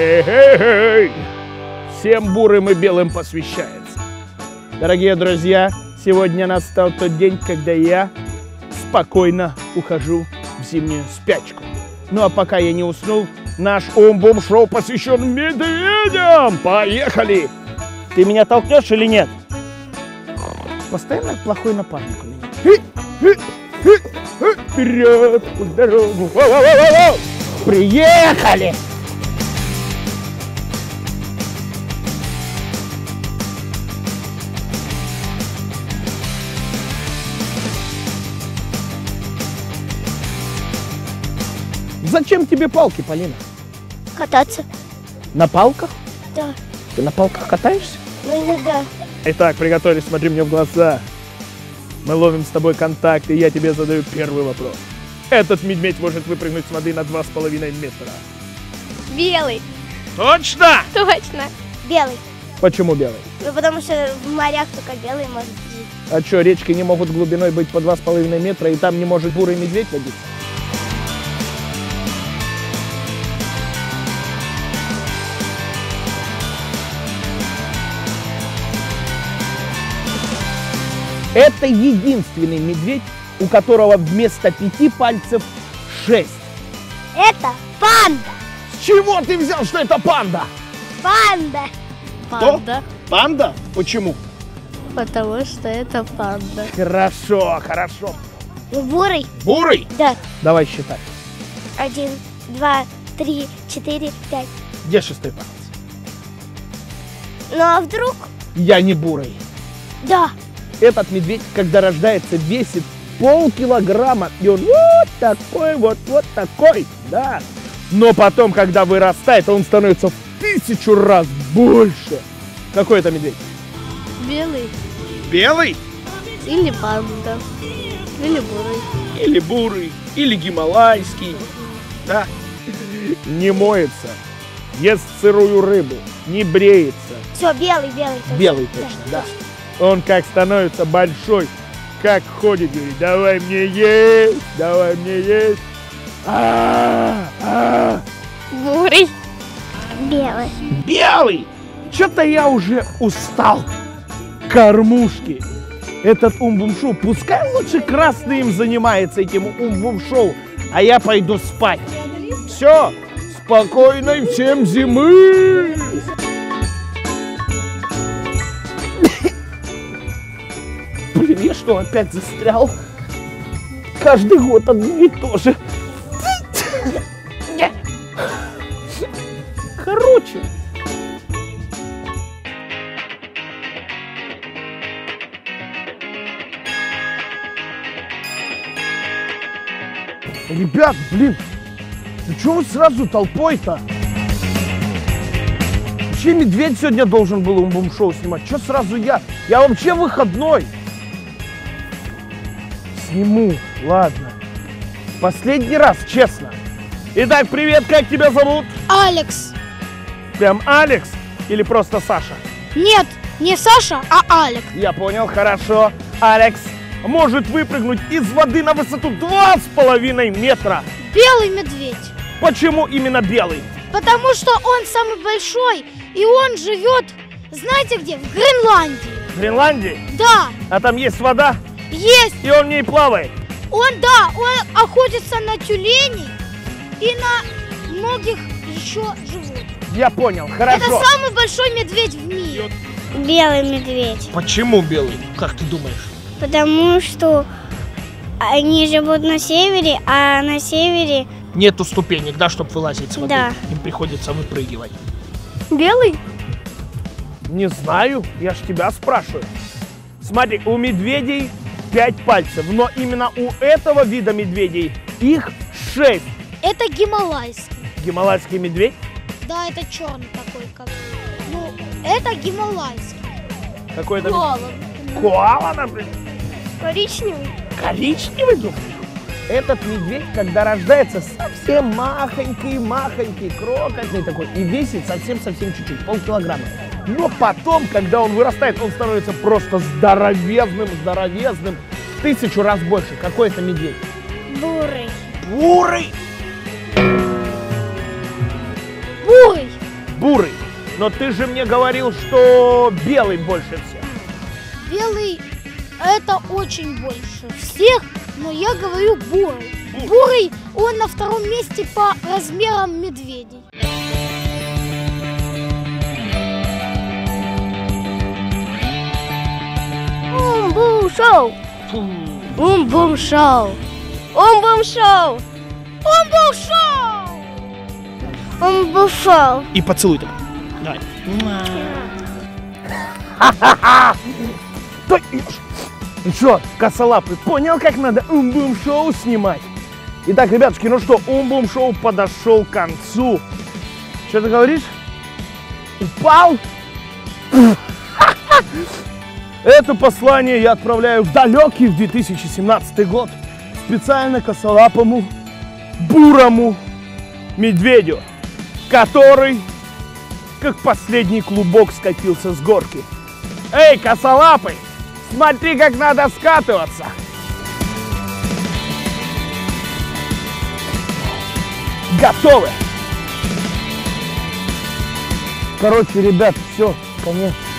Эй-эй-эй! Всем бурым и белым посвящается. Дорогие друзья, сегодня настал тот день, когда я спокойно ухожу в зимнюю спячку. Ну а пока я не уснул, наш ум-бум шоу посвящен медведям. Поехали! Ты меня толкнешь или нет? Постоянно плохой напарник у меня. Вперед, путь дорогу! Приехали! Зачем тебе палки, Полина? Кататься. На палках? Да. Ты на палках катаешься? Ну, иногда. Итак, приготовились, смотри мне в глаза. Мы ловим с тобой контакт, и я тебе задаю первый вопрос. Этот медведь может выпрыгнуть с воды на 2,5 метра. Белый. Точно? Точно. Белый. Почему белый? Ну, потому что в морях только белый может быть. А что, речки не могут глубиной быть по 2,5 метра, и там не может бурый медведь водиться? Это единственный медведь, у которого вместо 5 пальцев 6. Это панда. С чего ты взял, что это панда? Панда. Панда. Кто? Панда? Почему? Потому что это панда. Хорошо, хорошо. Бурый. Бурый? Да. Давай считать. 1, 2, 3, 4, 5. Где 6-й палец? Ну а вдруг? Я не бурый. Да. Этот медведь, когда рождается, весит полкилограмма, и он вот такой, да. Но потом, когда вырастает, он становится в 1000 раз больше. Какой это медведь? Белый. Белый? Или панда, или бурый. Или бурый, или гималайский, да. Не моется, ест сырую рыбу, не бреется. Все, белый, белый точно. Белый точно, да. Он как становится большой, как ходит, говорит, давай мне есть. Бурый. Белый. Белый! Что-то я уже устал. Кормушки. Этот ум-бум-шоу, пускай лучше красный им занимается, этим ум-бум-шоу, а я пойду спать. Все, спокойной всем зимы! Блин, я что, опять застрял? Каждый год одно и то же. Короче. Ребят, блин, ну чё вы сразу толпой-то? Вообще медведь сегодня должен был ум-бум-шоу снимать. Чё сразу я? Я вообще выходной. Сниму, ладно. Последний раз, честно. Итак, привет, как тебя зовут? Алекс. Прям Алекс или просто Саша? Нет, не Саша, а Алекс. Я понял, хорошо. Алекс может выпрыгнуть из воды на высоту 2,5 метра. Белый медведь. Почему именно белый? Потому что он самый большой, и он живет, знаете где? В Гренландии. В Гренландии? Да. А там есть вода? Есть. И он в ней плавает? Он, да, он охотится на тюленей и на многих еще животных. Я понял, хорошо. Это самый большой медведь в мире. Белый медведь. Почему белый? Как ты думаешь? Потому что они живут на севере, а на севере... Нету ступенек, да, чтобы вылазить с воды? Да. Им приходится выпрыгивать. Белый? Не знаю, я ж тебя спрашиваю. Смотри, у медведей 5 пальцев, но именно у этого вида медведей их 6. Это гималайский. Гималайский медведь? Да, это черный такой, как. Ну, это гималайский. Какой это? Коала. Коала, например. Коричневый. Коричневый, думаю. Этот медведь, когда рождается, совсем махонький, крохотный такой, и весит совсем чуть-чуть, полкилограмма. Но потом, когда он вырастает, он становится просто здоровезным, в 1000 раз больше. Какой это медведь? Бурый. Бурый? Бурый. бурый, но ты же мне говорил, что белый больше всех. Белый это очень больше всех, но я говорю бурый. Бурый, он на втором месте по размерам медведей. Ум-бум шоу! Ум-бум шоу! Ум-бум шоу! Ум-бум шоу! Ум-бум шоу! И поцелуй там. Давай. Ха-ха-ха! Ну что, косолапый, понял, как надо ум-бум шоу снимать? Итак, ребятушки, ну что, ум-бум шоу подошел к концу. Что ты говоришь? Упал? Это послание я отправляю в далекий 2017 год специально косолапому, бурому медведю, который как последний клубок скатился с горки. Эй, косолапый, смотри, как надо скатываться! Готовы? Короче, ребят, все, конечно.